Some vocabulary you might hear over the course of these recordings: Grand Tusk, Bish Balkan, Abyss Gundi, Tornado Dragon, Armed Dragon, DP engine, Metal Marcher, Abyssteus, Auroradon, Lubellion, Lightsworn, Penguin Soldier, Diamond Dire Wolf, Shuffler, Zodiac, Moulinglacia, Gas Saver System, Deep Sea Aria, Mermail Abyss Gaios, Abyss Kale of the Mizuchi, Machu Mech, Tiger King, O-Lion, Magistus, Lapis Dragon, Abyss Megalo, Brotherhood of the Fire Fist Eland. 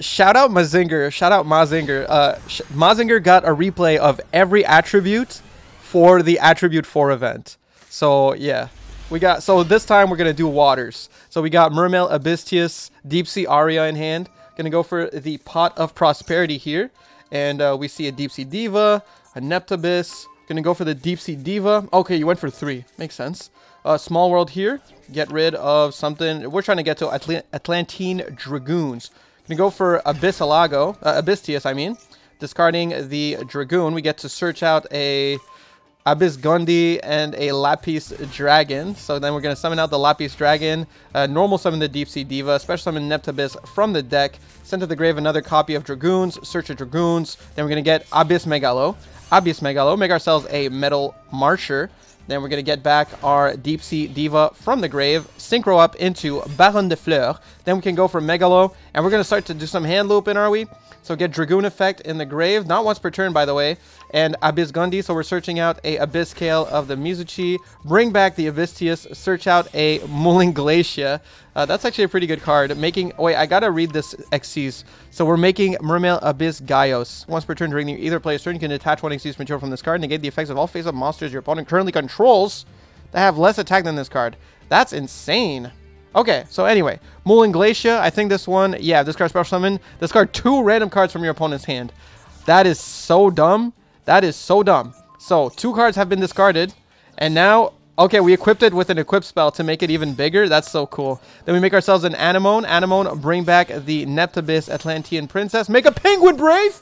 Shout out Mazinger. Shout out Mazinger. Mazinger got a replay of every attribute for the attribute 4 event. So yeah, we got, so this time we're gonna do waters. So we got Mermail Abysstus, Deep Sea Aria in hand. Gonna go for the Pot of Prosperity here, and we see a Deep Sea Diva, a Neptubis. Gonna go for the Deep Sea Diva. Okay, you went for 3. Makes sense. Small world here. Get rid of something. We're trying to get to Atlantean Dragoons. Gonna go for Abyssalago, Abyssteus, I mean. Discarding the Dragoon, we get to search out a Abyss Gundi and a Lapis Dragon. So then we're going to summon out the Lapis Dragon, normal summon the Deep Sea Diva, special summon Neptubis from the deck, send to the grave another copy of Dragoons, search of Dragoons. Then we're going to get Abyss Megalo. Abyss Megalo, make ourselves a Metal Marcher. Then we're going to get back our Deep Sea Diva from the grave, synchro up into Baron de Fleur. Then we can go for Megalo, and we're going to start to do some hand looping, are we? So get Dragoon effect in the grave, not once per turn, by the way, and Abyss Gundi. So we're searching out a Abyss Kale of the Mizuchi, bring back the Abyssteus, search out a Moulinglacia. That's actually a pretty good card. Making, wait, I gotta read this Xyz. So we're making Mermail Abyss Gaios. Once per turn during either player's turn, you can detach one Xyz material from this card and negate the effects of all face-up monsters your opponent currently controls that have less attack than this card. That's insane. Okay, so anyway, Moulinglacia, I think this one, yeah, this card special summon. Discard 2 random cards from your opponent's hand. That is so dumb. That is so dumb. So, 2 cards have been discarded, and now, okay, we equipped it with an equip spell to make it even bigger. That's so cool. Then we make ourselves an Anemone. Anemone, bring back the Neptabyss Atlantean Princess. Make a Penguin Brave!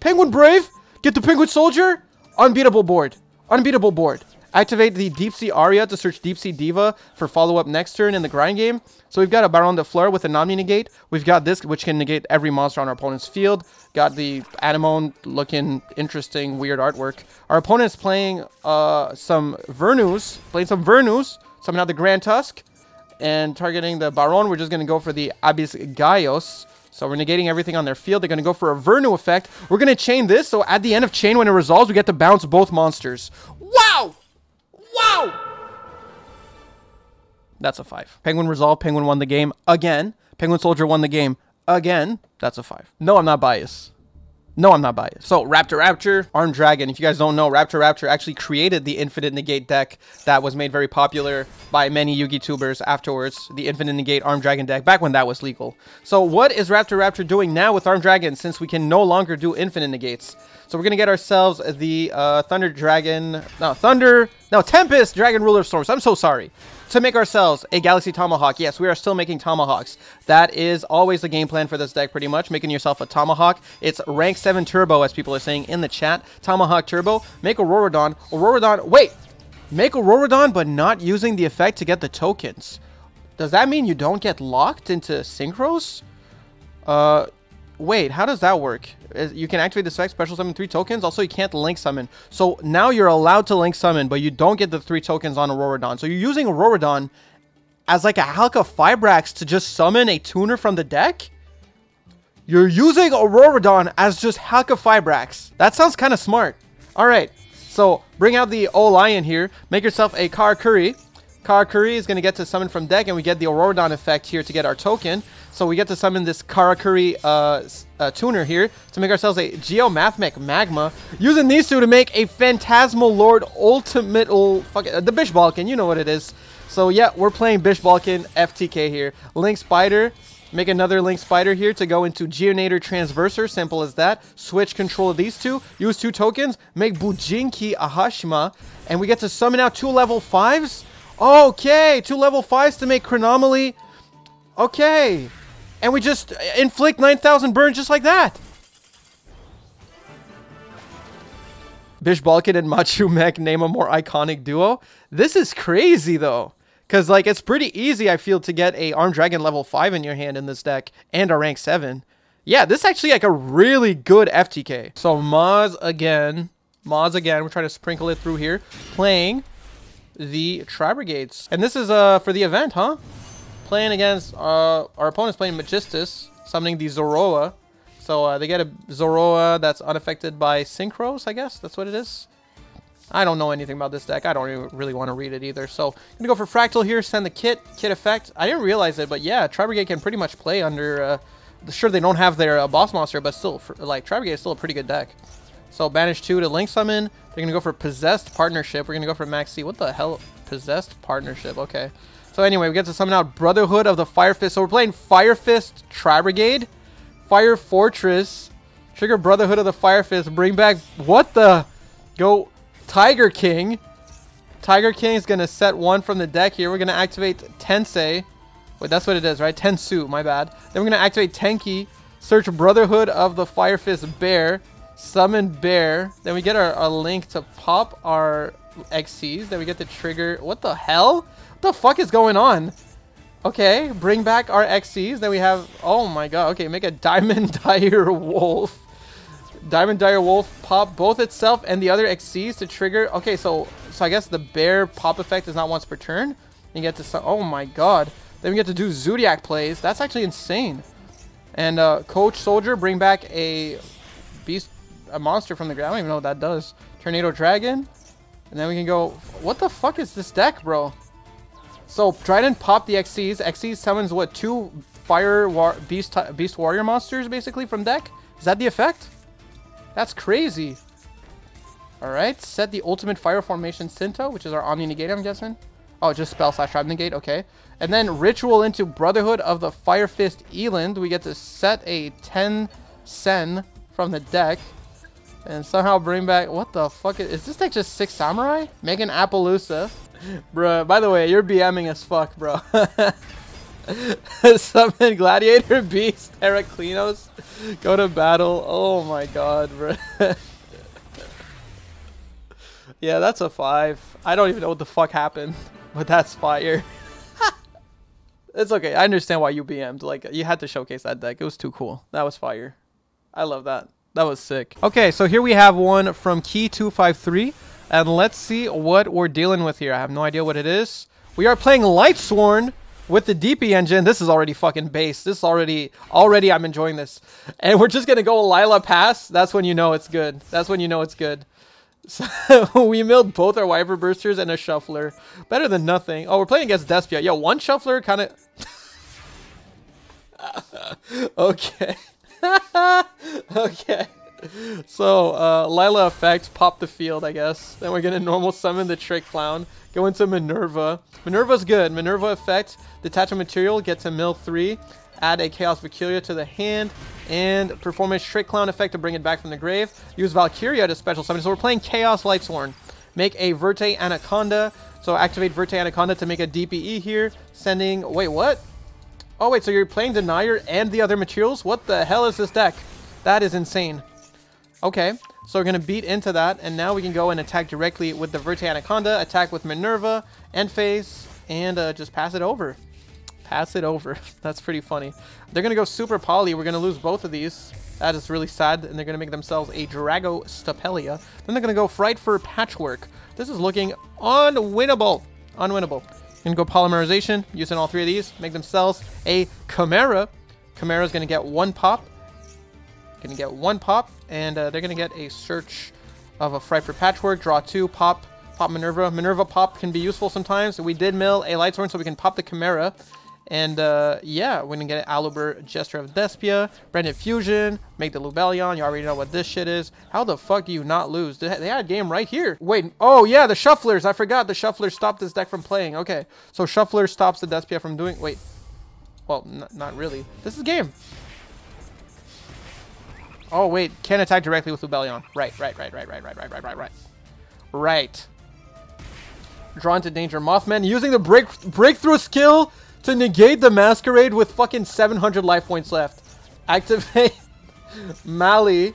Penguin Brave! Get the Penguin Soldier! Unbeatable board. Unbeatable board. Activate the Deep Sea Aria to search Deep Sea Diva for follow-up next turn in the grind game. So we've got a Baron de Fleur with a Nami negate. We've got this, which can negate every monster on our opponent's field. Got the Anemone looking interesting, weird artwork. Our opponent's playing some Vernus. Summon out the Grand Tusk. And targeting the Baron, we're just going to go for the Abyss Gaios. So we're negating everything on their field. They're going to go for a Vernus effect. We're going to chain this. So at the end of chain, when it resolves, we get to bounce both monsters. Wow! Wow! That's a 5. Penguin resolved. Penguin won the game again. Penguin Soldier won the game again. That's a 5. No, I'm not biased. No, I'm not biased. So, Raptor Raptor, Armed Dragon. If you guys don't know, Raptor Raptor actually created the Infinite Negate deck that was made very popular by many Yugi tubers afterwards. The Infinite Negate Armed Dragon deck, back when that was legal. So, what is Raptor Raptor doing now with Armed Dragon since we can no longer do Infinite Negates? So, we're going to get ourselves the Tempest Dragon Ruler of Storms. I'm so sorry. To make ourselves a Galaxy Tomahawk. Yes, we are still making Tomahawks. That is always the game plan for this deck, pretty much. Making yourself a Tomahawk. It's rank 7 Turbo, as people are saying in the chat. Tomahawk Turbo. Make Auroradon. Auroradon. Wait! Make Auroradon, but not using the effect to get the tokens. Does that mean you don't get locked into Synchros? Wait, how does that work? You can activate this effect, special summon 3 tokens. Also, you can't link summon. So now you're allowed to link summon, but you don't get the 3 tokens on Auroradon. So you're using Auroradon as like a Halka Fibrax to just summon a tuner from the deck? You're using Auroradon as just Halka Fibrax. That sounds kind of smart. All right, so bring out the O-Lion here. Make yourself a Karakuri. Karakuri is going to get to summon from deck, and we get the Auroradon effect here to get our token. So we get to summon this Karakuri tuner here to make ourselves a Geomathmic Magma. Using these two to make a Phantasmal Lord Ultimate... the Bish Balkan, you know what it is. So yeah, we're playing Bish Balkan FTK here. Link Spider... Make another Link Spider here to go into Geonator Transverser, simple as that. Switch control of these two, use 2 tokens, make Bujinki Ahashima, and we get to summon out 2 level 5s. Okay, 2 level 5s to make Chronomaly. Okay, and we just inflict 9,000 burn just like that. Bish Balkan and Machu Mech, name a more iconic duo. This is crazy though, because like it's pretty easy, I feel, to get a Armed Dragon level 5 in your hand in this deck and a rank 7. Yeah, this is actually like a really good FTK. So Maz again. We're trying to sprinkle it through here, playing the Tri-Brigades, and this is for the event, huh? Playing against our opponent's playing Magistus, summoning the Zoroa. So they get a Zoroa that's unaffected by Synchros, I guess. That's what it is. I don't know anything about this deck. I don't even really want to read it either. So I'm gonna go for Fractal here. Send the kit effect. I didn't realize it, but yeah, Tri-Brigade can pretty much play under sure, they don't have their boss monster, but still, for, like, Tri-Brigade is still a pretty good deck. So banish 2 to Link Summon. They're going to go for Possessed Partnership. We're going to go for Max C. What the hell? Possessed Partnership. Okay. So anyway, we get to summon out Brotherhood of the Fire Fist. So we're playing Fire Fist Tri-Brigade, Fire Fortress, trigger Brotherhood of the Fire Fist, bring back... What the? Go Tiger King. Tiger King is going to set one from the deck here. We're going to activate Tensei. Wait, that's what it is, right? Tensu, my bad. Then we're going to activate Tenki, search Brotherhood of the Fire Fist Bear, summon Bear. Then we get our Link to pop our XCs. Then we get the trigger. What the hell? What the fuck is going on? Okay, bring back our XCs. Then we have... Oh my god. Okay, make a Diamond Dire Wolf. Diamond Dire Wolf pop both itself and the other XCs to trigger. Okay, so I guess the Bear pop effect is not once per turn. You get to... Oh my god. Then we get to do Zodiac plays. That's actually insane. And Coach Soldier, bring back a beast, a monster from the ground. I don't even know what that does. Tornado Dragon. And then we can go... What the fuck is this deck, bro? So Dryden popped the XCs. XCs summons, what, 2 Fire Beast Warrior monsters, basically, from deck? Is that the effect? That's crazy. Alright, set the ultimate fire formation Sinto, which is our Omni Negate, I'm guessing. Oh, just Spell / Tribe Negate, okay. And then Ritual into Brotherhood of the Fire Fist Eland. We get to set a 10 Sen from the deck. And somehow bring back... What the fuck is this deck just 6 Samurai? Make an Appaloosa. Bruh, by the way, you're BMing as fuck, bro. Summon Gladiator Beast, Heraclinos. Go to battle. Oh my god, bro. Yeah, that's a 5. I don't even know what the fuck happened, but that's fire. It's okay. I understand why you BM'd. Like, you had to showcase that deck. It was too cool. That was fire. I love that. That was sick. Okay, so here we have one from Key253, and let's see what we're dealing with here. I have no idea what it is. We are playing Lightsworn with the DP engine. This is already fucking base. This is already I'm enjoying this. And we're just going to go Lila Pass. That's when you know it's good. That's when you know it's good. So we milled both our Wyvern Bursters and a Shuffler. Better than nothing. Oh, we're playing against Despia. Yo, one Shuffler kind of... Okay. Okay. So, Lila effect, pop the field, I guess. Then we're going to normal summon the Trick Clown. Go into Minerva. Minerva's good. Minerva effect, detach a material, get to mill 3. Add a Chaos Valkyria to the hand, and perform a Trick Clown effect to bring it back from the grave. Use Valkyria to special summon. So we're playing Chaos Lightsworn. Make a Verte Anaconda. So activate Verte Anaconda to make a DPE here. Sending... Wait, what? Oh, wait, so you're playing Denier and the other materials? What the hell is this deck? That is insane. Okay, so we're going to beat into that, and now we can go and attack directly with the Verte Anaconda, attack with Minerva, end phase, and just pass it over. Pass it over. That's pretty funny. They're going to go super poly. We're going to lose both of these. That is really sad. And they're going to make themselves a Drago Stapelia. Then they're going to go Fright for Patchwork. This is looking unwinnable. Unwinnable. Going to go Polymerization. Using all 3 of these. Make themselves a Chimera. Chimera is going to get 1 pop. Going to get 1 pop. And they're going to get a search of a Fright for Patchwork. Draw 2. Pop. Pop Minerva. Minerva pop can be useful sometimes. We did mill a Lightsworn so we can pop the Chimera. And, yeah, we're going to get an Alubur Gesture of Despia, Branded Fusion, make the Lubellion. You already know what this shit is. How the fuck do you not lose? They had a game right here. Wait, oh, yeah, the Shufflers. I forgot the Shufflers stopped this deck from playing. Okay, so Shuffler stops the Despia from doing... Wait, well, not really. This is game. Oh, wait, can't attack directly with Lubellion. Right. Drawn to Danger Mothman. Using the Breakthrough skill... to negate the Masquerade with fucking 700 life points left. Activate Mali.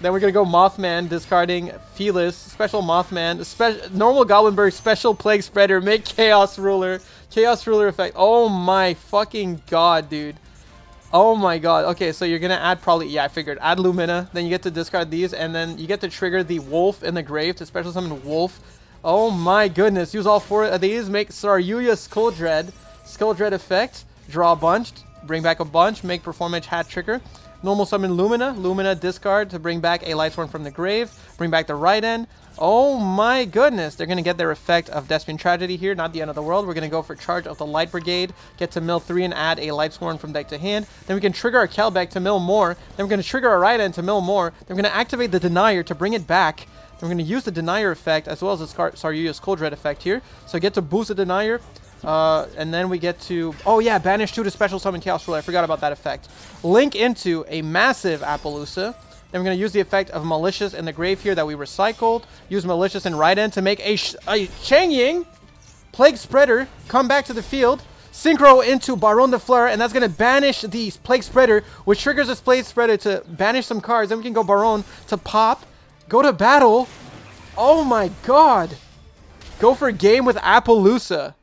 Then we're going to go Mothman, discarding Felis. Special Mothman. Normal Goblinberg. Special Plague Spreader. Make Chaos Ruler. Chaos Ruler effect. Oh my fucking god, dude. Oh my god. Okay, so you're going to add probably... Yeah, I figured. Add Lumina. Then you get to discard these. And then you get to trigger the Wolf in the Grave to special summon Wolf. Oh my goodness. Use all 4 of these. Make Saryuya Skulldread. Skulldread effect, draw a bunch, bring back a bunch, make Performance Hat Trigger, Normal summon Lumina. Lumina discard to bring back a Lightsworn from the grave. Bring back the right end. Oh my goodness. They're going to get their effect of Despian Tragedy here. Not the end of the world. We're going to go for Charge of the Light Brigade. Get to mill 3 and add a Lightsworn from deck to hand. Then we can trigger our Kelbeck to mill more. Then we're going to trigger our right end to mill more. Then we're going to activate the Denier to bring it back. Then we're going to use the Denier effect as well as the Saryuya's Cold Dread effect here. So get to boost the Denier. And then we get to... Oh yeah, banish 2 to special summon Chaos Ruler. I forgot about that effect. Link into a massive Appaloosa. Then we're going to use the effect of Malicious in the Grave here that we recycled. Use Malicious in right end to make a Chang Ying Plague Spreader come back to the field. Synchro into Baron de Fleur, and that's going to banish the Plague Spreader, which triggers this Plague Spreader to banish some cards. Then we can go Baron to pop. Go to battle. Oh my god. Go for a game with Appaloosa.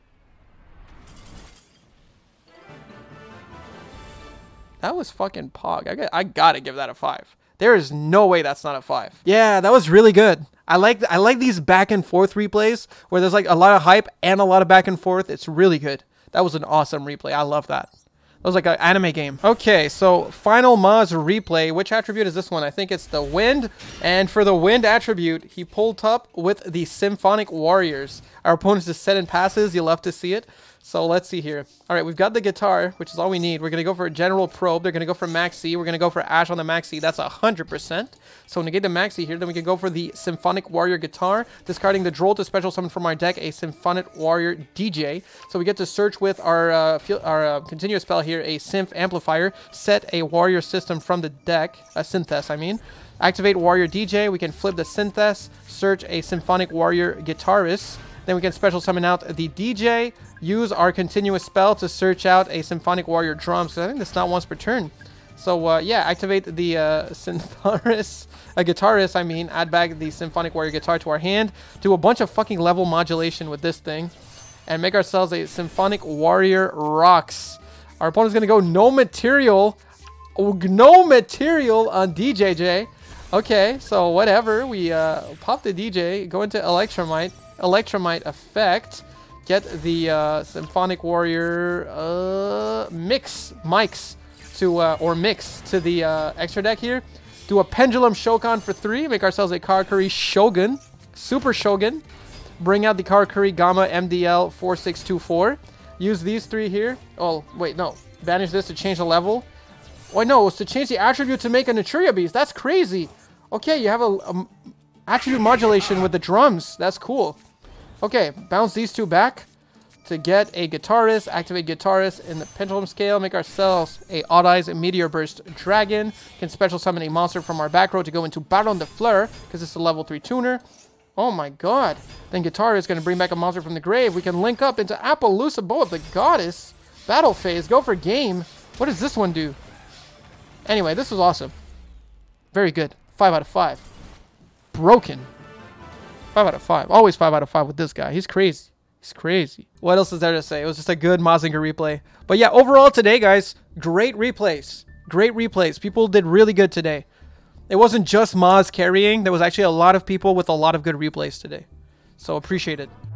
That was fucking pog. I gotta give that a 5. There is no way that's not a 5. Yeah, that was really good. I like these back and forth replays where there's like a lot of hype and a lot of back and forth. It's really good. That was an awesome replay. I love that. That was like an anime game. Okay, so final Maz replay. Which attribute is this one? I think it's the wind. And for the wind attribute, he pulled up with the Symphonic Warriors. Our opponents just set in passes. You'll love to see it. So let's see here. All right, we've got the guitar, which is all we need. We're going to go for a general probe. They're going to go for Maxi. We're going to go for Ash on the Maxi. That's 100%. So negate the Maxi here. Then we can go for the Symphonic Warrior guitar, discarding the Droll to special summon from our deck, a Symphonic Warrior DJ. So we get to search with our continuous spell here, a Synth Amplifier, set a Warrior system from the deck, a Synthess, I mean. Activate Warrior DJ. We can flip the Synthess, search a Symphonic Warrior guitarist. Then we can special summon out the DJ, use our continuous spell to search out a Symphonic Warrior drum. So I think that's not once per turn. So yeah, activate the guitarist, I mean, add back the Symphonic Warrior guitar to our hand, do a bunch of fucking level modulation with this thing, and make ourselves a Symphonic Warrior rocks. Our opponent's gonna go no material on DJJ. Okay, so whatever, we pop the DJ, go into Electromite effect, get the Symphonic Warrior mix to the extra deck here, do a Pendulum Shokan for 3, make ourselves a Karakuri Shogun, Super Shogun, bring out the Karakuri Gamma MDL 4624, use these 3 here, oh wait no, banish this to change the level, oh no, it's to change the attribute to make a Naturia Beast, that's crazy, okay, you have a attribute modulation with the drums, that's cool. Okay, bounce these 2 back to get a guitarist, activate guitarist in the pendulum scale, make ourselves a Odd Eyes Meteor Burst Dragon, can special summon a monster from our back row to go into Baron de Fleur, because it's a level 3 tuner. Oh my god. Then guitarist is going to bring back a monster from the grave. We can link up into Appaloosa Boa, the goddess. Battle phase, go for game. What does this one do? Anyway, this was awesome. Very good. 5 out of 5. Broken. 5 out of 5. Always 5 out of 5 with this guy. He's crazy. He's crazy. What else is there to say? It was just a good Mazinger replay. But yeah, overall today, guys, great replays. Great replays. People did really good today. It wasn't just Maz carrying. There was actually a lot of people with a lot of good replays today. So appreciate it.